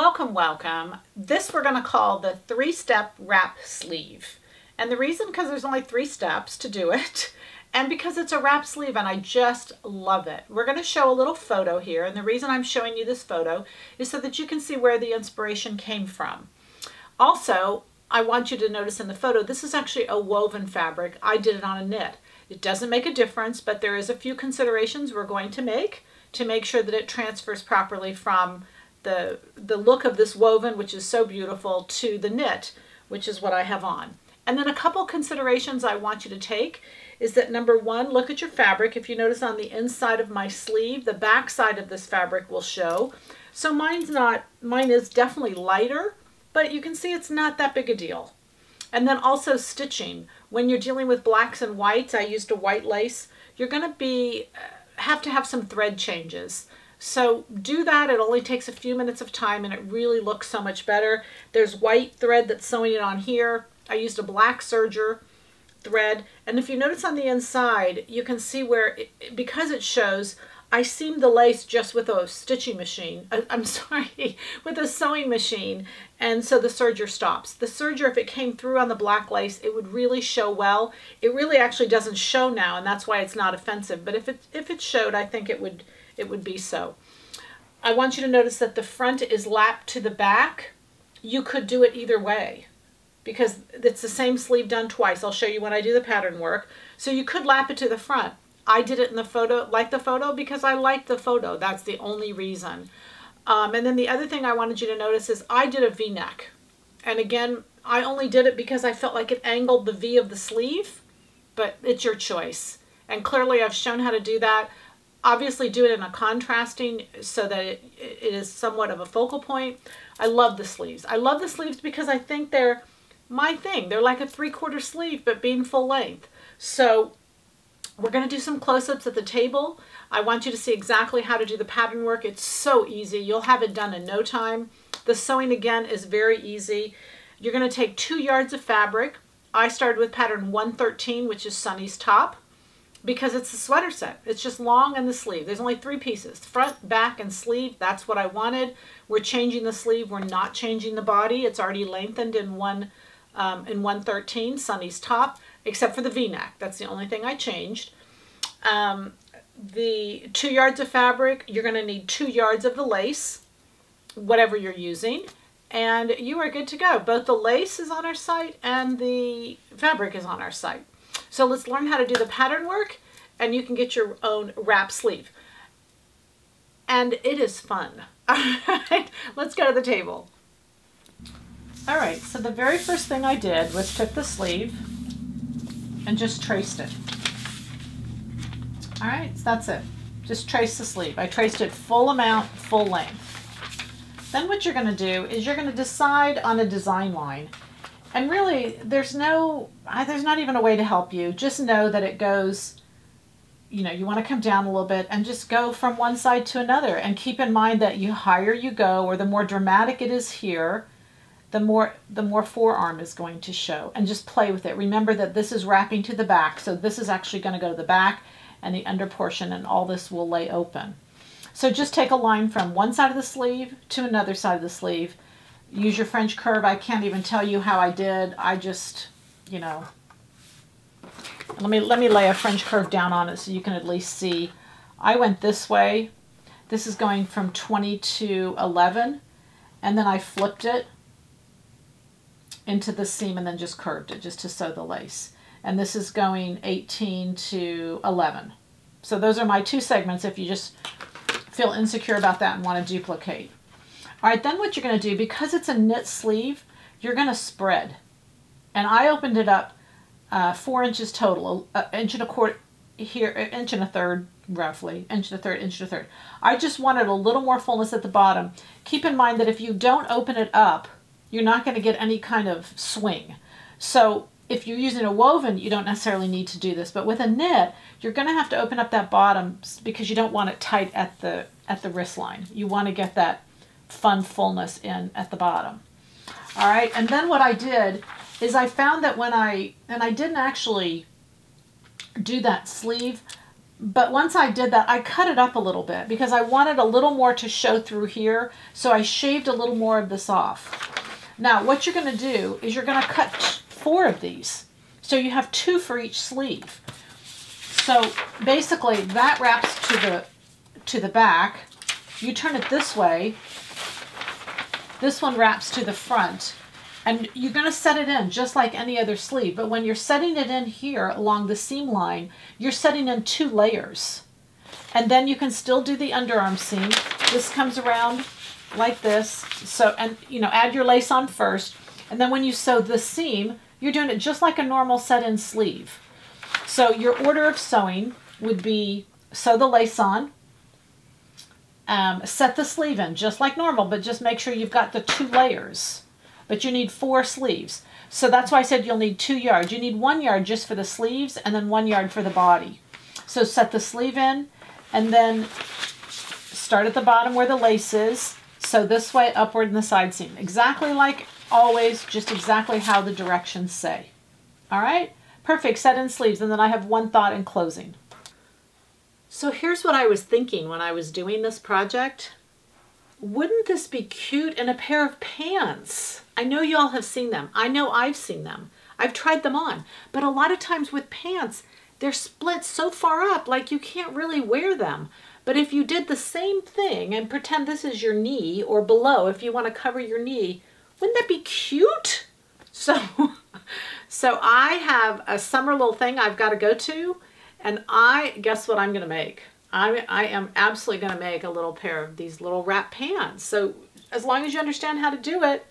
Welcome. This we're going to call the three-step wrap sleeve. And the reason, because there's only three steps to do it, and because it's a wrap sleeve and I just love it. We're going to show a little photo here, and the reason I'm showing you this photo is so that you can see where the inspiration came from. Also, I want you to notice in the photo, this is actually a woven fabric. I did it on a knit. It doesn't make a difference, but there is a few considerations we're going to make sure that it transfers properly from the look of this woven, which is so beautiful, to the knit, which is what I have on. And then a couple considerations I want you to take is that number one, look at your fabric. If you notice on the inside of my sleeve, the back side of this fabric will show. So mine is definitely lighter, but you can see it's not that big a deal. And then also stitching. When you're dealing with blacks and whites, I used a white lace, you're going to have some thread changes. So do that. It only takes a few minutes of time and it really looks so much better. There's white thread that's sewing it on here. I used a black serger thread. And if you notice on the inside, you can see where, because it shows, I seamed the lace just with a stitching machine. With a sewing machine. And so the serger stops. The serger, if it came through on the black lace, it would really show well. It really actually doesn't show now, and that's why it's not offensive. But if it showed, I think it would be so. I want you to notice that the front is lapped to the back. You could do it either way, because it's the same sleeve done twice. I'll show you when I do the pattern work. So you could lap it to the front. I did it in the photo, like the photo, because I liked the photo. That's the only reason. And then the other thing I wanted you to notice is I did a V-neck. And again, I only did it because I felt like it angled the V of the sleeve, but it's your choice. And clearly I've shown how to do that. Obviously do it in a contrasting so that it is somewhat of a focal point. I love the sleeves. I love the sleeves because I think they're my thing. They're like a 3/4 sleeve, but being full length. So we're going to do some close-ups at the table. I want you to see exactly how to do the pattern work. It's so easy. You'll have it done in no time. The sewing, again, is very easy. You're going to take 2 yards of fabric. I started with pattern 113, which is Sunny's top, because it's a sweater set. It's just long and the sleeve. There's only 3 pieces, front, back, and sleeve. That's what I wanted. We're changing the sleeve. We're not changing the body. It's already lengthened in 113, Sunny's top, except for the V-neck. That's the only thing I changed. The 2 yards of fabric, you're going to need 2 yards of the lace, whatever you're using, and you are good to go. Both the lace is on our site and the fabric is on our site. So let's learn how to do the pattern work and you can get your own wrap sleeve. And it is fun. All right, let's go to the table. All right, so the very first thing I did was took the sleeve and just traced it. All right, so that's it. Just trace the sleeve. I traced it full amount, full length. Then what you're going to do is you're going to decide on a design line. And really, there's not even a way to help you. Just know that it goes, you know, you want to come down a little bit and just go from one side to another. And keep in mind that the higher you go, or the more dramatic it is here, the more forearm is going to show, and just play with it. Remember that this is wrapping to the back, so this is actually going to go to the back and the under portion, and all this will lay open. So just take a line from one side of the sleeve to another side of the sleeve. Use your French curve. I can't even tell you how I did. I just, you know, let me lay a French curve down on it so you can at least see. I went this way. This is going from 20 to 11, and then I flipped it into the seam and then just curved it just to sew the lace. And this is going 18 to 11. So those are my 2 segments if you just feel insecure about that and want to duplicate. All right, then what you're going to do, because it's a knit sleeve, you're going to spread. And I opened it up 4 inches total, inch and a third, I just wanted a little more fullness at the bottom. Keep in mind that if you don't open it up, you're not going to get any kind of swing. So if you're using a woven, you don't necessarily need to do this, but with a knit, you're going to have to open up that bottom because you don't want it tight at the wrist line. You want to get that fun fullness in at the bottom. All right, and then what I did is I found that when I didn't actually do that sleeve, But once I did that, I cut it up a little bit because I wanted a little more to show through here. So I shaved a little more of this off. Now what you're going to do is you're going to cut 4 of these. So you have 2 for each sleeve. So basically that wraps to the back. You turn it this way. This one wraps to the front. And you're going to set it in just like any other sleeve. But when you're setting it in here along the seam line, you're setting in 2 layers. And then you can still do the underarm seam. This comes around like this. So, and you know, add your lace on first. And then when you sew the seam, you're doing it just like a normal set-in sleeve. So your order of sewing would be sew the lace on, set the sleeve in just like normal, but just make sure you've got the 2 layers. But you need 4 sleeves. So that's why I said you'll need 2 yards. You need 1 yard just for the sleeves and then 1 yard for the body. So set the sleeve in and then start at the bottom where the lace is. Sew this way upward in the side seam. Exactly like always, just exactly how the directions say. All right, perfect, set in sleeves. And then I have one thought in closing. So here's what I was thinking when I was doing this project. Wouldn't this be cute in a pair of pants? I know you all have seen them. I know I've seen them. I've tried them on, but a lot of times with pants, they're split so far up, like you can't really wear them. But if you did the same thing and pretend this is your knee or below, if you want to cover your knee, wouldn't that be cute? So I have a summer little thing I've got to go to, and guess what I'm going to make? I am absolutely going to make a little pair of these little wrap pants. So as long as you understand how to do it,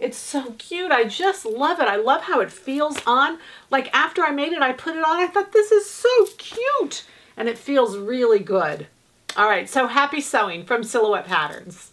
it's so cute. I just love it. I love how it feels on. Like after I made it, I put it on. I thought this is so cute and it feels really good. All right. So happy sewing from Silhouette Patterns.